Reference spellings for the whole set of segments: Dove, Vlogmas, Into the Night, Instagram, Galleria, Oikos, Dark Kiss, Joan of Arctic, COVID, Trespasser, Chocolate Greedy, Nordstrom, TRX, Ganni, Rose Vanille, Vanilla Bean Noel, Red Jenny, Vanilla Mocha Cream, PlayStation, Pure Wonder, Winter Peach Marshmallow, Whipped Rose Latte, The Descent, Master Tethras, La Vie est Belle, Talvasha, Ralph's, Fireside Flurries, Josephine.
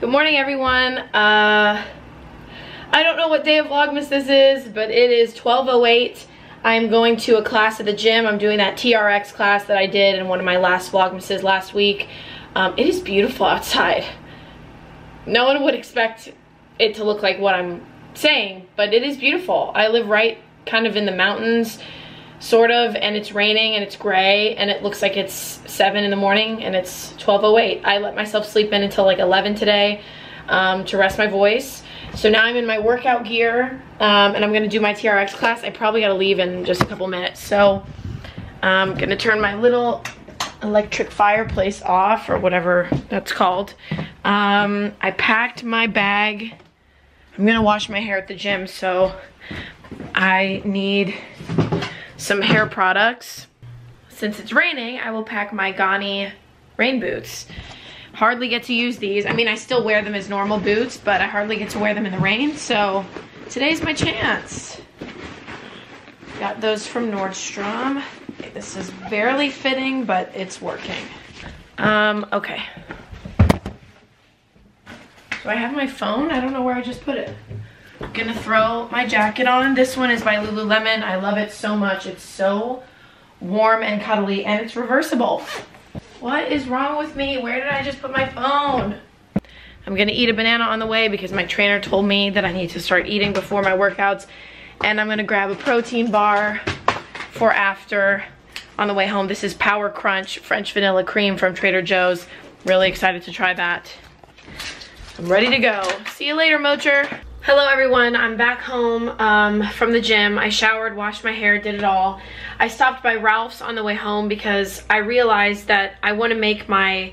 Good morning, everyone. I don't know what day of Vlogmas this is, but it is 12:08. I'm going to a class at the gym. I'm doing that TRX class that I did in one of my last Vlogmases last week. It is beautiful outside. No one would expect it to look like what I'm saying, but it is beautiful. I live right kind of in the mountains, sort of, and it's raining and it's gray and it looks like it's 7 in the morning and it's 12:08. I let myself sleep in until like 11 today to rest my voice. So now I'm in my workout gear and I'm gonna do my TRX class. I probably gotta leave in just a couple minutes. So I'm gonna turn my little electric fireplace off, or whatever that's called. I packed my bag. I'm gonna wash my hair at the gym, so I need some hair products. Since it's raining, I will pack my Ganni rain boots. Hardly get to use these. I mean, I still wear them as normal boots, but I hardly get to wear them in the rain, so today's my chance. Got those from Nordstrom. This is barely fitting, but it's working. Okay. Do I have my phone? I don't know where I just put it. I'm gonna throw my jacket on. This one is by Lululemon. I love it so much. It's so warm and cuddly, and it's reversible. What is wrong with me? Where did I just put my phone? I'm gonna eat a banana on the way because my trainer told me that I need to start eating before my workouts, and I'm gonna grab a protein bar for after on the way home. This is Power Crunch French Vanilla Cream from Trader Joe's. Really excited to try that. I'm ready to go. See you later, Mocher. Hello everyone, I'm back home from the gym. I showered, washed my hair, did it all. I stopped by Ralph's on the way home because I realized that I want to make my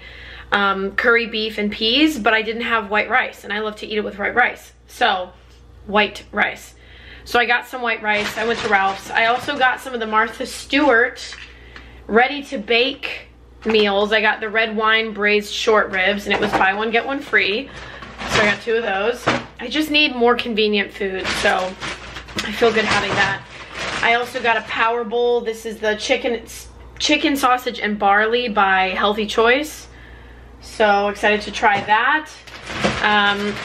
curry beef and peas, but I didn't have white rice, and I love to eat it with white rice. So, white rice. So I got some white rice, I went to Ralph's. I also got some of the Martha Stewart ready to bake meals. I got the red wine braised short ribs, and it was buy one, get one free. So I got two of those. I just need more convenient food, so I feel good having that. I also got a power bowl. This is the chicken sausage and barley by Healthy Choice. So excited to try that.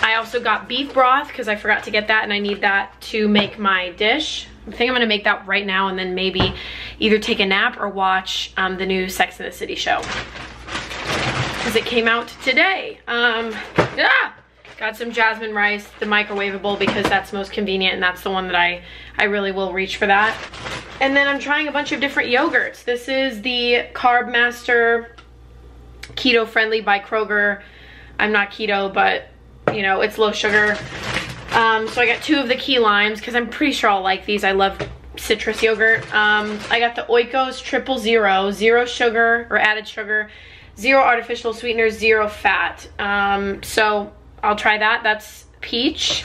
I also got beef broth because I forgot to get that, and I need that to make my dish. I think I'm gonna make that right now and then maybe either take a nap or watch the new Sex and the City show, because it came out today. Got some jasmine rice, the microwavable, because that's most convenient, and that's the one that I really will reach for that. And then I'm trying a bunch of different yogurts. This is the Carb Master Keto Friendly by Kroger. I'm not keto, but you know, it's low sugar. So I got two of the key limes because I'm pretty sure I'll like these. I love citrus yogurt. I got the Oikos 000, zero sugar or added sugar, zero artificial sweeteners, zero fat. So I'll try that. That's peach.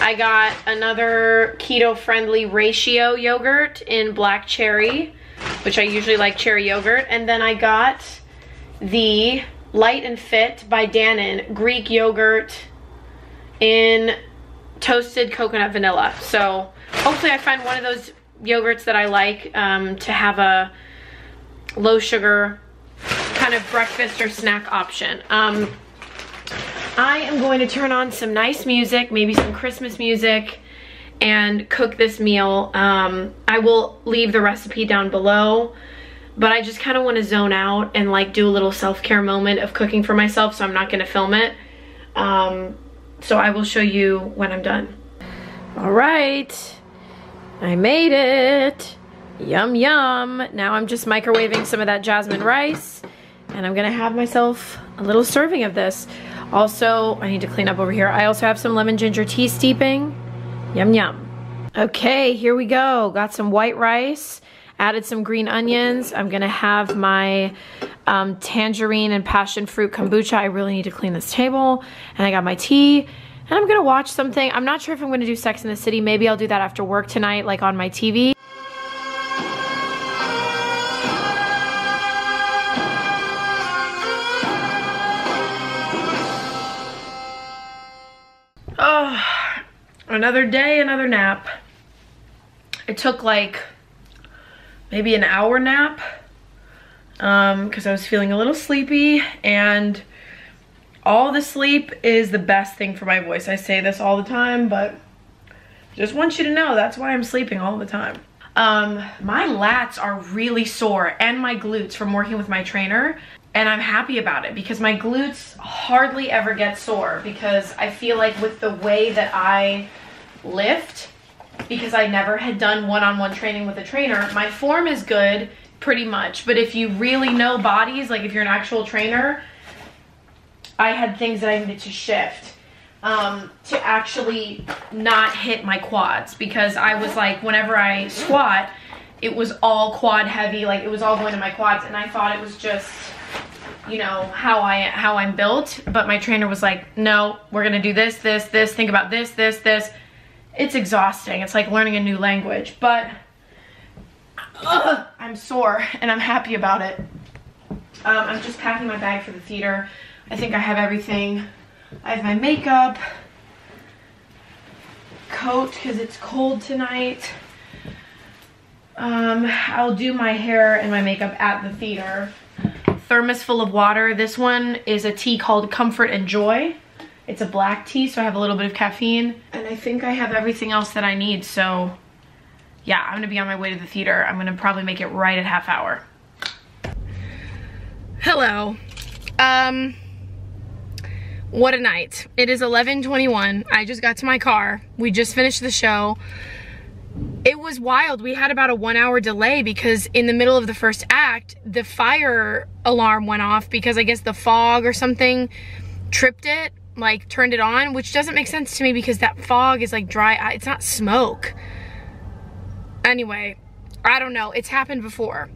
I got another keto-friendly ratio yogurt in black cherry, which I usually like cherry yogurt. And then I got the Light and Fit by Dannon Greek yogurt in toasted coconut vanilla. So hopefully I find one of those yogurts that I like to have a low-sugar kind of breakfast or snack option. I am going to turn on some nice music, maybe some Christmas music, and cook this meal. I will leave the recipe down below, but I just kind of want to zone out and like do a little self-care moment of cooking for myself, so I'm not going to film it. So I will show you when I'm done. All right, I made it. Yum, yum. Now I'm just microwaving some of that jasmine rice, and I'm going to have myself a little serving of this. Also, I need to clean up over here. I also have some lemon ginger tea steeping. Yum, yum. Okay, here we go. Got some white rice, added some green onions. I'm gonna have my tangerine and passion fruit kombucha. I really need to clean this table. And I got my tea, and I'm gonna watch something. I'm not sure if I'm gonna do Sex and the City. Maybe I'll do that after work tonight, like on my TV. Another day, another nap. I took like maybe an hour nap because I was feeling a little sleepy, and All the sleep is the best thing for my voice. I say this all the time, but just want you to know that's why I'm sleeping all the time. My lats are really sore and my glutes from working with my trainer, and I'm happy about it because my glutes hardly ever get sore because I feel like with the way that I lift, because I never had done one-on-one training with a trainer, my form is good pretty much. But if you really know bodies, like if you're an actual trainer, I had things that I needed to shift to actually not hit my quads, because I was like, whenever I squat, it was all quad heavy, like it was all going to my quads, and I thought it was just, you know, how I'm built. But my trainer was like, no, we're gonna do this, this, this, think about this, this, this. It's exhausting. It's like learning a new language, but I'm sore and I'm happy about it. I'm just packing my bag for the theater. I think I have everything. I have my makeup, coat because it's cold tonight. I'll do my hair and my makeup at the theater. Thermos full of water. This one is a tea called Comfort and Joy. It's a black tea, so I have a little bit of caffeine. And I think I have everything else that I need, so yeah, I'm gonna be on my way to the theater. I'm gonna probably make it right at half hour. Hello. What a night. It is 11:21. I just got to my car. We just finished the show. It was wild. We had about a 1 hour delay because in the middle of the first act, the fire alarm went off because I guess the fog or something tripped it. Like turned it on, which doesn't make sense to me because that fog is like dry, it's not smoke. Anyway, I don't know, it's happened before.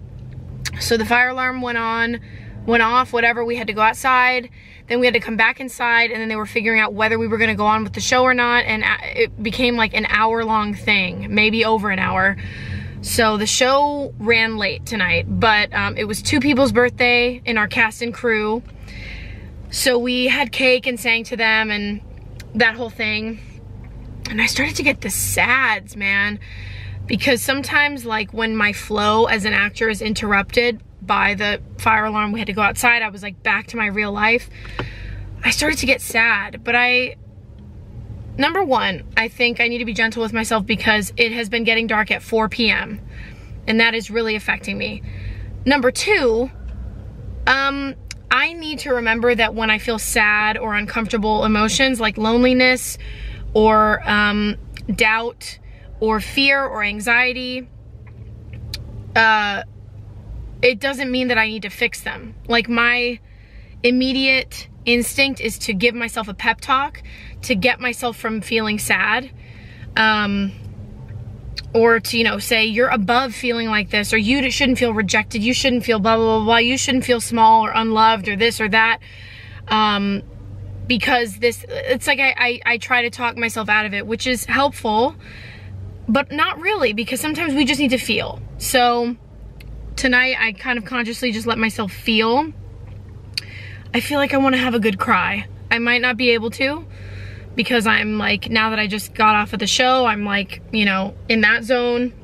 So the fire alarm went off, whatever, we had to go outside, then we had to come back inside, and then they were figuring out whether we were gonna go on with the show or not, and it became like an hour long thing, maybe over an hour. So the show ran late tonight, but it was two people's birthday in our cast and crew. So we had cake and sang to them and that whole thing. And I started to get the sads, man. Because sometimes like when my flow as an actor is interrupted by the fire alarm, we had to go outside, I was like back to my real life. I started to get sad, but number one, I think I need to be gentle with myself because it has been getting dark at 4 p.m. and that is really affecting me. Number two, I need to remember that when I feel sad or uncomfortable emotions like loneliness or doubt or fear or anxiety, it doesn't mean that I need to fix them. Like my immediate instinct is to give myself a pep talk to get myself from feeling sad, or to, you know, say you're above feeling like this, or you shouldn't feel rejected, you shouldn't feel blah, blah, blah, blah, you shouldn't feel small or unloved or this or that, because this, it's like I try to talk myself out of it, which is helpful, but not really, because sometimes we just need to feel. So tonight I kind of consciously just let myself feel. I feel like I want to have a good cry. I might not be able to, because I'm like, now that I just got off of the show, I'm like, you know, in that zone.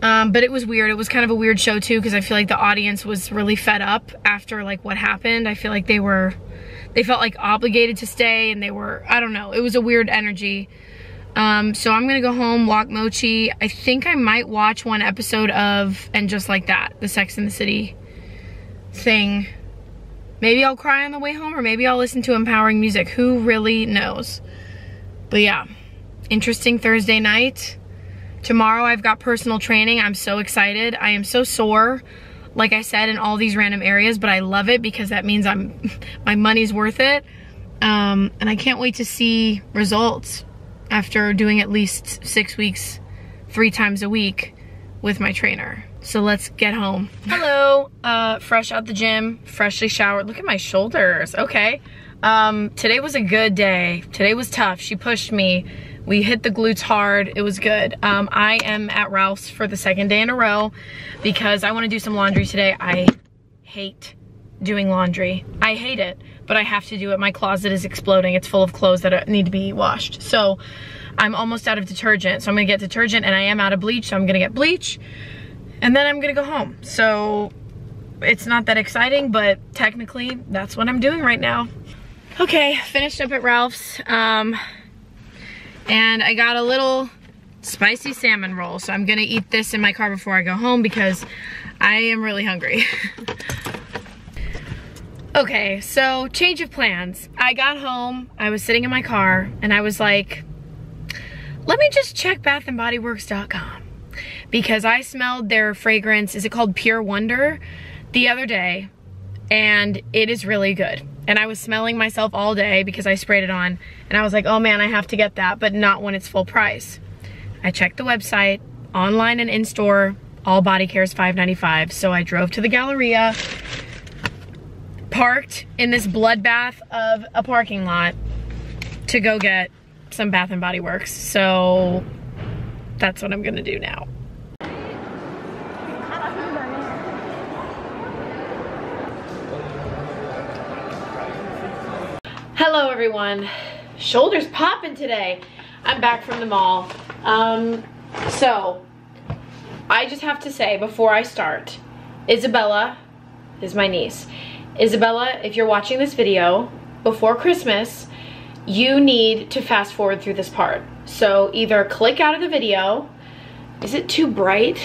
But it was weird. It was kind of a weird show too, because I feel like the audience was really fed up after like what happened. I feel like they felt like obligated to stay, and they were, I don't know, it was a weird energy. So I'm gonna go home, walk Mochi. I think I might watch one episode of And Just Like That, the Sex and the City thing. Maybe I'll cry on the way home, or maybe I'll listen to empowering music. Who really knows? But yeah, interesting Thursday night. Tomorrow I've got personal training. I'm so excited. I am so sore, like I said, in all these random areas, but I love it because that means my money's worth it. And I can't wait to see results after doing at least 6 weeks, 3 times a week with my trainer. So let's get home. Hello, fresh out the gym, freshly showered. Look at my shoulders, okay. Today was a good day. Today was tough, she pushed me. We hit the glutes hard, it was good. I am at Ralph's for the second day in a row because I wanna do some laundry today. I hate doing laundry. I hate it, but I have to do it. My closet is exploding. It's full of clothes that need to be washed. So I'm almost out of detergent, so I'm gonna get detergent, and I am out of bleach, so I'm gonna get bleach. And then I'm gonna go home. So it's not that exciting, but technically that's what I'm doing right now. Okay, finished up at Ralph's, and I got a little spicy salmon roll, so I'm gonna eat this in my car before I go home because I am really hungry. Okay, so change of plans. I got home, I was sitting in my car, and I was like, let me just check bathandbodyworks.com because I smelled their fragrance, is it called Pure Wonder, the other day, and it is really good. And I was smelling myself all day because I sprayed it on, and I was like, oh man, I have to get that, but not when it's full price. I checked the website, online and in-store, all body care is $5.95. So I drove to the Galleria, parked in this bloodbath of a parking lot to go get some Bath and Body Works. So that's what I'm gonna do now. Hello everyone, shoulders popping today. I'm back from the mall. So I just have to say before I start, Isabella is my niece. Isabella, if you're watching this video before Christmas, you need to fast forward through this part. So either click out of the video. Is it too bright?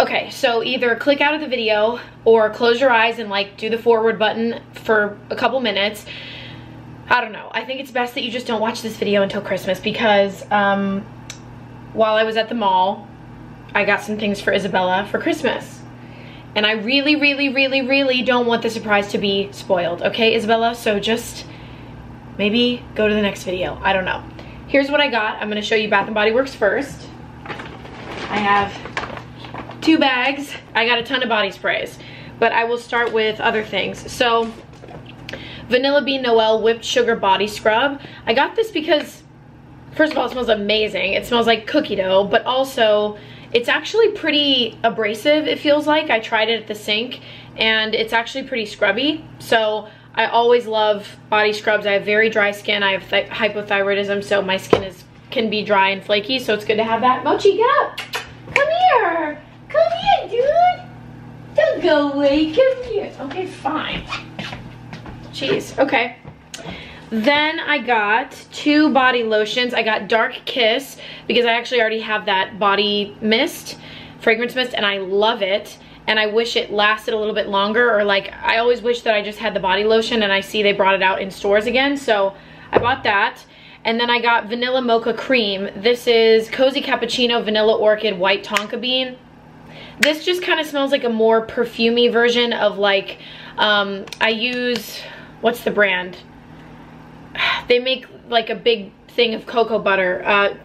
Okay, so either click out of the video or close your eyes and like do the forward button for a couple minutes. I don't know. I think it's best that you just don't watch this video until Christmas because while I was at the mall, I got some things for Isabella for Christmas. And I really, really, really, really don't want the surprise to be spoiled. Okay, Isabella? So just maybe go to the next video. I don't know. Here's what I got. I'm going to show you Bath & Body Works first. I have two bags. I got a ton of body sprays, but I will start with other things. So, Vanilla Bean Noel Whipped Sugar Body Scrub. I got this because, first of all, it smells amazing. It smells like cookie dough, but also it's actually pretty abrasive, it feels like. I tried it at the sink, and it's actually pretty scrubby. So I always love body scrubs. I have very dry skin. I have hypothyroidism, so my skin can be dry and flaky, so it's good to have that. Mochi, get up. Come here. Come here, dude. Don't go away. Come here. Okay, fine. Jeez, okay. Then I got two body lotions. I got Dark Kiss because I actually already have that body mist, fragrance mist, and I love it. And I wish it lasted a little bit longer, or like, I always wish that I just had the body lotion, and I see they brought it out in stores again, so I bought that. And then I got Vanilla Mocha Cream. This is Cozy Cappuccino, Vanilla Orchid, White Tonka Bean. This just kind of smells like a more perfumey version of like, I use, what's the brand? They make like a big thing of cocoa butter,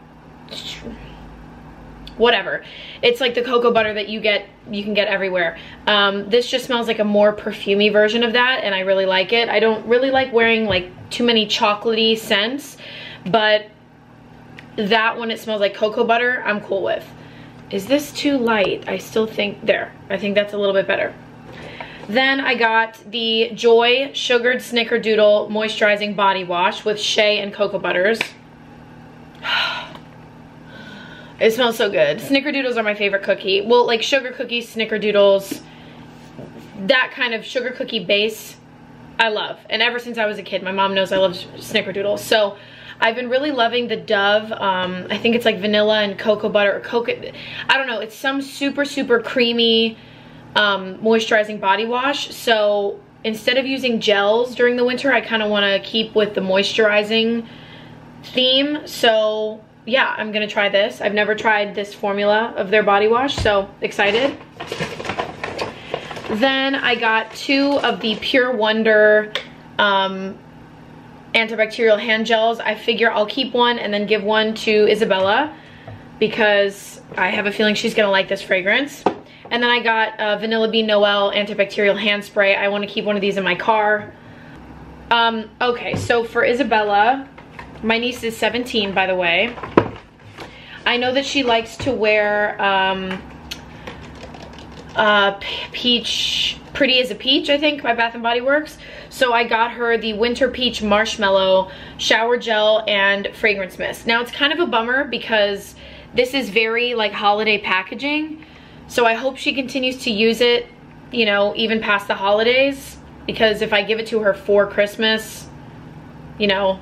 whatever. It's like the cocoa butter that you can get everywhere. This just smells like a more perfumey version of that, and I really like it. I don't really like wearing like too many chocolatey scents, but that one, it smells like cocoa butter, I'm cool with. Is this too light? I still think, there, I think that's a little bit better. Then I got the Joy Sugared Snickerdoodle Moisturizing Body Wash with shea and cocoa butters. It smells so good. Snickerdoodles are my favorite cookie. Well, like sugar cookies, snickerdoodles, that kind of sugar cookie base, I love. And ever since I was a kid, my mom knows I love snickerdoodles. So I've been really loving the Dove. I think it's like vanilla and cocoa butter or cocoa, I don't know. It's some super, super creamy moisturizing body wash. So instead of using gels during the winter, I kind of want to keep with the moisturizing theme. So yeah, I'm gonna try this. I've never tried this formula of their body wash, so excited. Then I got two of the Pure Wonder antibacterial hand gels. I figure I'll keep one and then give one to Isabella because I have a feeling she's gonna like this fragrance. And then I got Vanilla Bean Noel antibacterial hand spray. I want to keep one of these in my car. Okay, so for Isabella, my niece is 17, by the way. I know that she likes to wear peach, Pretty as a Peach, I think, by Bath and Body Works. So I got her the Winter Peach Marshmallow Shower Gel and Fragrance Mist. Now, it's kind of a bummer because this is very, like, holiday packaging. So I hope she continues to use it you know, even past the holidays, because if I give it to her for Christmas, you know,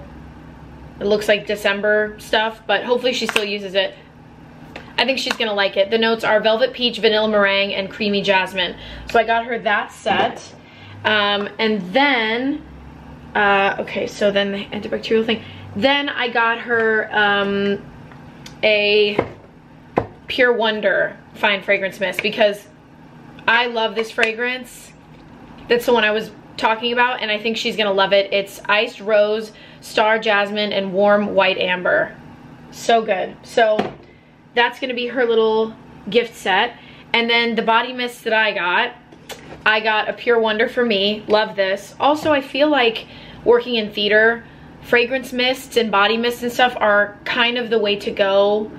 it looks like December stuff, but hopefully she still uses it. I think she's gonna like it. The notes are velvet peach, vanilla meringue, and creamy jasmine. So I got her that set. And then, okay, so then the antibacterial thing. Then I got her a Pure Wonder Fine Fragrance Mist, because I love this fragrance. That's the one I was talking about, and I think she's gonna love it. It's iced rose, star jasmine, and warm white amber. So good. So that's gonna be her little gift set. And then the body mist that I got a Pure Wonder for me. Love this. Also, I feel like working in theater, fragrance mists and body mists and stuff are kind of the way to go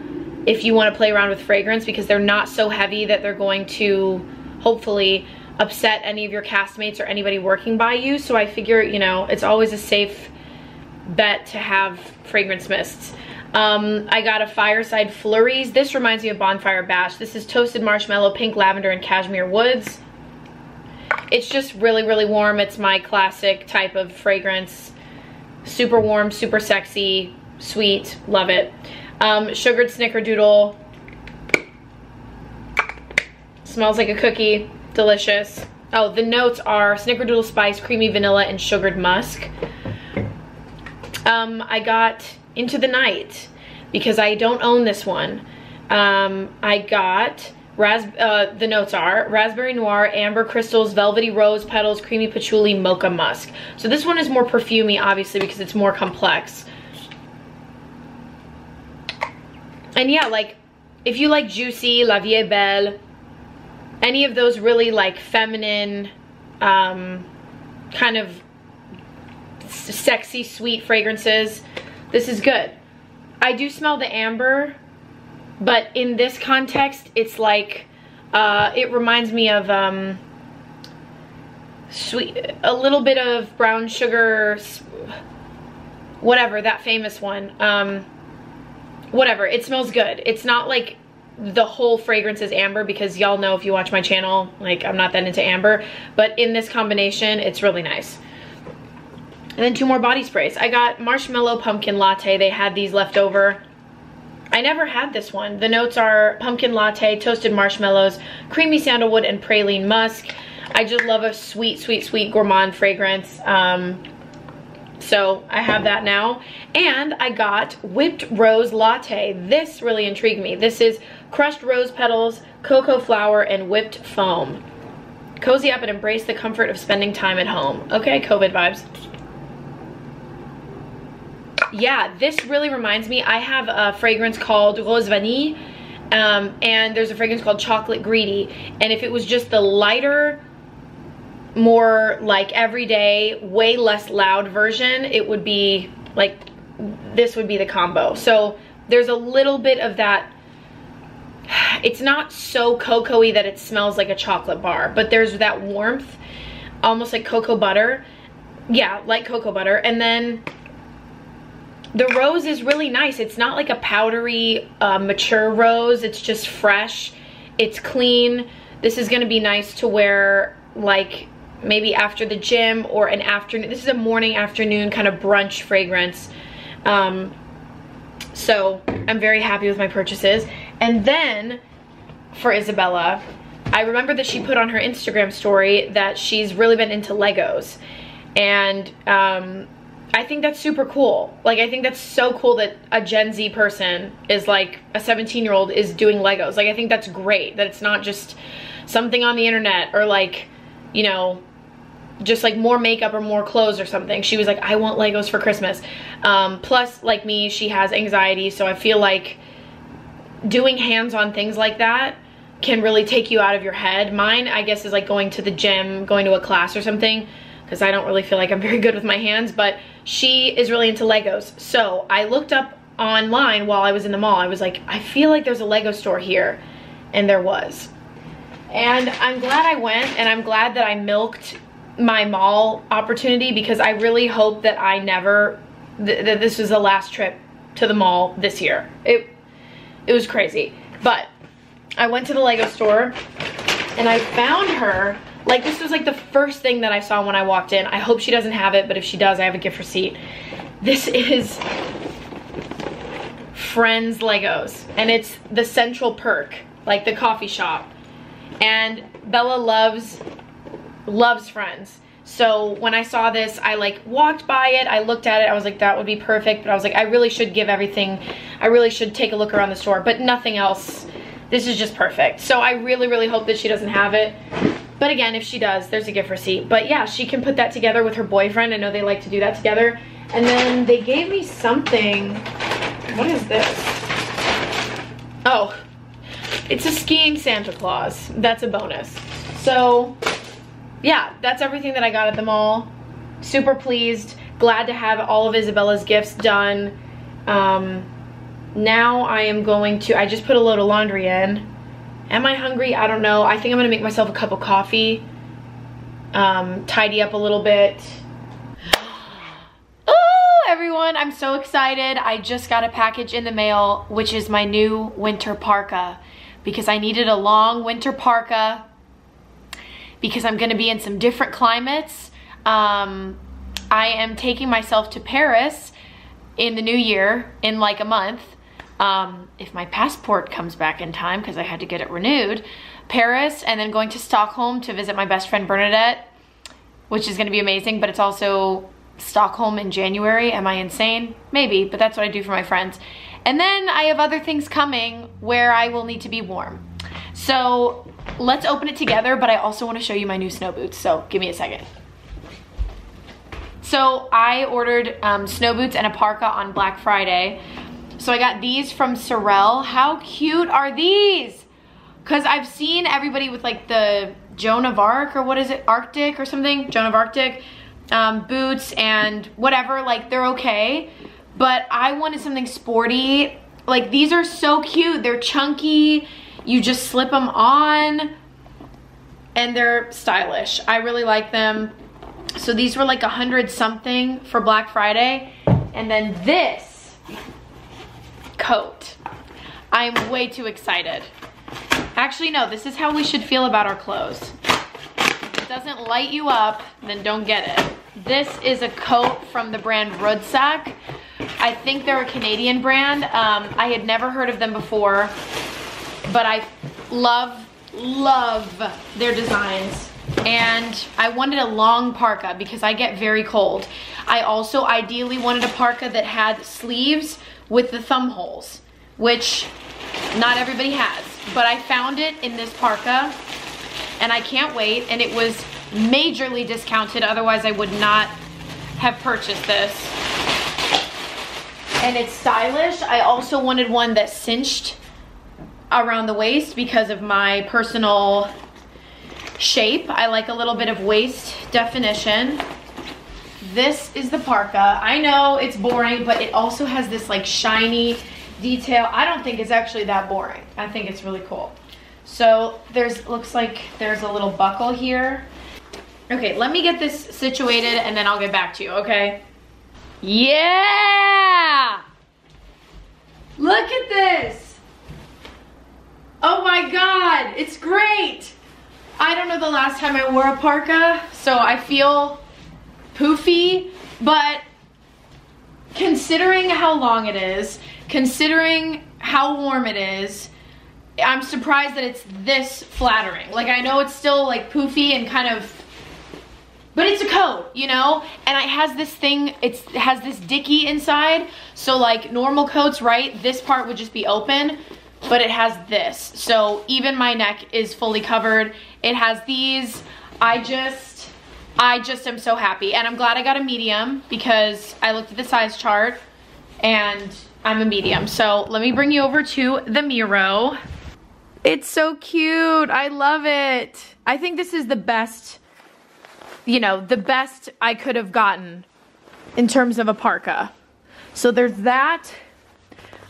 if you want to play around with fragrance, because they're not so heavy that they're going to hopefully upset any of your castmates or anybody working by you. So I figure, you know, it's always a safe bet to have fragrance mists. I got a Fireside Flurries. This reminds me of Bonfire Bash. This is toasted marshmallow, pink lavender, and cashmere woods. It's just really, really warm. It's my classic type of fragrance. Super warm, super sexy, sweet. Love it. Sugared Snickerdoodle. Smells like a cookie. Delicious. Oh, the notes are snickerdoodle spice, creamy vanilla, and sugared musk. I got Into the Night, because I don't own this one. I got the notes are raspberry noir, amber crystals, velvety rose petals, creamy patchouli, mocha musk. So this one is more perfumey, obviously, because it's more complex. And yeah, like if you like juicy, La Vie est Belle, any of those really like feminine, kind of sexy, sweet fragrances, this is good. I do smell the amber, but in this context, it's like, it reminds me of a little bit of brown sugar, whatever, that famous one. Whatever, it smells good. It's not like the whole fragrance is amber, because y'all know if you watch my channel, like I'm not that into amber, but in this combination, it's really nice. And then two more body sprays. I got Marshmallow Pumpkin Latte. They had these left over. I never had this one. The notes are pumpkin latte, toasted marshmallows, creamy sandalwood, and praline musk. I just love a sweet, sweet, sweet gourmand fragrance. So I have that now. And I got Whipped Rose Latte. This really intrigued me. This is crushed rose petals, cocoa flour, and whipped foam. Cozy up and embrace the comfort of spending time at home. Okay, COVID vibes. Yeah, this really reminds me. I have a fragrance called Rose Vanille, and there's a fragrance called Chocolate Greedy. And if it was just the lighter, more like everyday, way less loud version, it would be like, this would be the combo. So there's a little bit of that. It's not so cocoa-y that it smells like a chocolate bar, but there's that warmth, almost like cocoa butter. Yeah, like cocoa butter. And then the rose is really nice. It's not like a powdery, mature rose. It's just fresh. It's clean. This is gonna be nice to wear like maybe after the gym or an afternoon. This is a morning, afternoon kind of brunch fragrance. So I'm very happy with my purchases. And then for Isabella, I remember that she put on her Instagram story that she's really been into Legos. And I think that's super cool. Like, I think that's so cool that a Gen Z person is like a 17-year-old is doing Legos. Like, I think that's great that it's not just something on the internet or like, you know, just like more makeup or more clothes or something. She was like, I want Legos for Christmas. Plus, like me, she has anxiety. So I feel like doing hands-on things like that can really take you out of your head. Mine, I guess, is like going to the gym, going to a class or something, because I don't really feel like I'm very good with my hands, but she is really into Legos. So I looked up online while I was in the mall. I was like, I feel like there's a Lego store here, and there was. And I'm glad I went, and I'm glad that I milked my mall opportunity, because I really hope that I never, that this was the last trip to the mall this year. It was crazy. But I went to the Lego store, and I found her Like, this was like the first thing that I saw when I walked in. I hope she doesn't have it, but if she does, I have a gift receipt. This is Friends Legos, and it's the Central Perk, like the coffee shop. And Bella loves Friends. So when I saw this, I like walked by it, I looked at it, I was like, that would be perfect. But I was like, I really should give everything, I really should take a look around the store, but nothing else. This is just perfect. So I really, really hope that she doesn't have it. But again, if she does, there's a gift receipt. But yeah, she can put that together with her boyfriend. I know they like to do that together. And then they gave me something. What is this? Oh, it's a skiing Santa Claus. That's a bonus. So yeah, that's everything that I got at the mall. Super pleased. Glad to have all of Isabella's gifts done. Now I am going to, I just put a load of laundry in. Am I hungry? I don't know. I think I'm gonna make myself a cup of coffee. Tidy up a little bit. Oh, everyone, I'm so excited. I just got a package in the mail, which is my new winter parka, because I needed a long winter parka, because I'm gonna be in some different climates. I am taking myself to Paris in the new year, in like a month, if my passport comes back in time, because I had to get it renewed. Paris, and then going to Stockholm to visit my best friend Bernadette, which is gonna be amazing, but it's also Stockholm in January. Am I insane? Maybe, but that's what I do for my friends. And then I have other things coming where I will need to be warm. So let's open it together, but I also want to show you my new snow boots, so give me a second. So I ordered snow boots and a parka on Black Friday. So I got these from Sorel. How cute are these? Because I've seen everybody with like the Joan of Arc, or what is it, Arctic or something? Joan of Arctic boots and whatever, like they're okay. But I wanted something sporty. Like, these are so cute. They're chunky. You just slip them on and they're stylish. I really like them. So these were like 100 something for Black Friday. And then this coat. I'm way too excited. Actually, no, this is how we should feel about our clothes. If it doesn't light you up, then don't get it. This is a coat from the brand Rudsak. I think they're a Canadian brand. I had never heard of them before, but I love their designs. And I wanted a long parka because I get very cold. I also ideally wanted a parka that had sleeves with the thumb holes, which not everybody has, but I found it in this parka and I can't wait. And it was majorly discounted, otherwise I would not have purchased this. And it's stylish. I also wanted one that cinched around the waist because of my personal shape. I like a little bit of waist definition. This is the parka. I know it's boring, but it also has this like shiny detail. I don't think it's actually that boring. I think it's really cool. So there's, looks like there's a little buckle here. Okay, let me get this situated and then I'll get back to you, okay? Yeah! Look at this! Oh my God, it's great. I don't know the last time I wore a parka, so I feel poofy, but considering how long it is, considering how warm it is, I'm surprised that it's this flattering. Like, I know it's still like poofy and kind of, but it's a coat, you know? And it has this thing, it has this dicky inside. So like normal coats, right? This part would just be open. But it has this, so even my neck is fully covered. It has these. I just am so happy, and I'm glad I got a medium because I looked at the size chart and I'm a medium. So let me bring you over to the Miro. It's so cute. I love it. I think this is the best, you know, the best I could have gotten in terms of a parka. So there's that.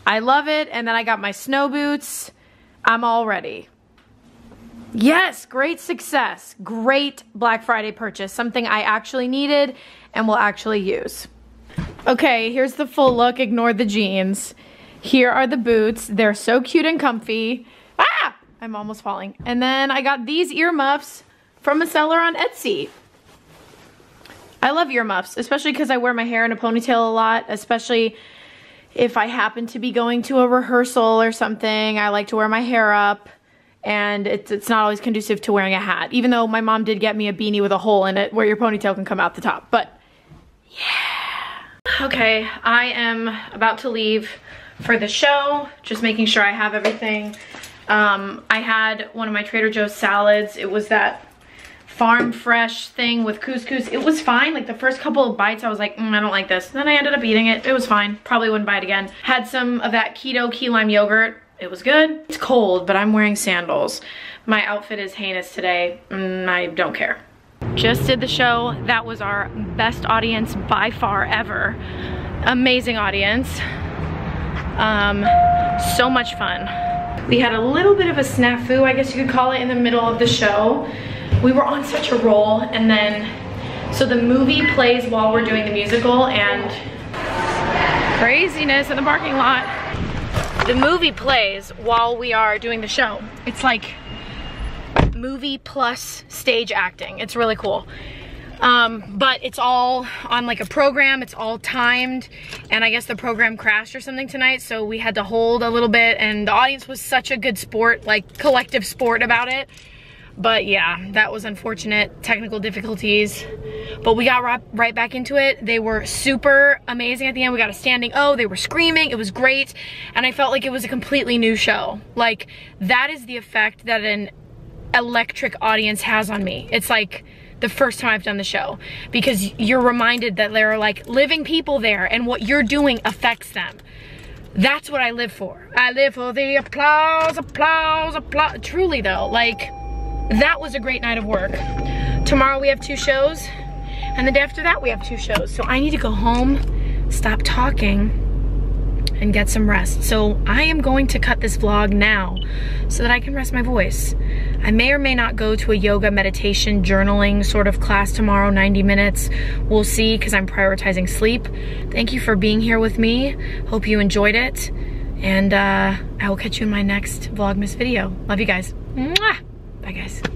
I love it, and then I got my snow boots. I'm all ready. Yes, great success. Great Black Friday purchase. Something I actually needed and will actually use. Okay, here's the full look. Ignore the jeans. Here are the boots. They're so cute and comfy. Ah! I'm almost falling. And then I got these earmuffs from a seller on Etsy. I love earmuffs, especially because I wear my hair in a ponytail a lot, especially if I happen to be going to a rehearsal or something. I like to wear my hair up, and it's not always conducive to wearing a hat, even though my mom did get me a beanie with a hole in it where your ponytail can come out the top, but yeah. Okay, I am about to leave for the show, just making sure I have everything. I had one of my Trader Joe's salads. It was that farm fresh thing with couscous. It was fine. Like the first couple of bites I was like, I don't like this. And then I ended up eating it. It was fine. Probably wouldn't buy it again. Had some of that keto key lime yogurt. It was good. It's cold, but I'm wearing sandals. My outfit is heinous today. I don't care. Just did the show. That was our best audience by far ever. Amazing audience. So much fun. We had a little bit of a snafu, I guess you could call it, in the middle of the show. We were on such a roll, and then, so the movie plays while we're doing the musical, and craziness in the parking lot. The movie plays while we are doing the show. It's like movie plus stage acting. It's really cool. But it's all on like a program, it's all timed, and I guess the program crashed or something tonight, so we had to hold a little bit, and the audience was such a good sport, like collective sport about it. But yeah, that was unfortunate, technical difficulties, but we got right back into it. They were super amazing at the end. We got a standing O, they were screaming, it was great, and I felt like it was a completely new show. Like, that is the effect that an electric audience has on me. It's like the first time I've done the show, because you're reminded that there are like living people there, and what you're doing affects them. That's what I live for. I live for the applause, applause, applause. Truly though, like, that was a great night of work. Tomorrow we have 2 shows, and the day after that we have 2 shows. So I need to go home, stop talking, and get some rest. So I am going to cut this vlog now so that I can rest my voice. I may or may not go to a yoga, meditation, journaling sort of class tomorrow, 90 minutes. We'll see, because I'm prioritizing sleep. Thank you for being here with me. Hope you enjoyed it. And I will catch you in my next Vlogmas video. Love you guys. Mwah! Bye guys.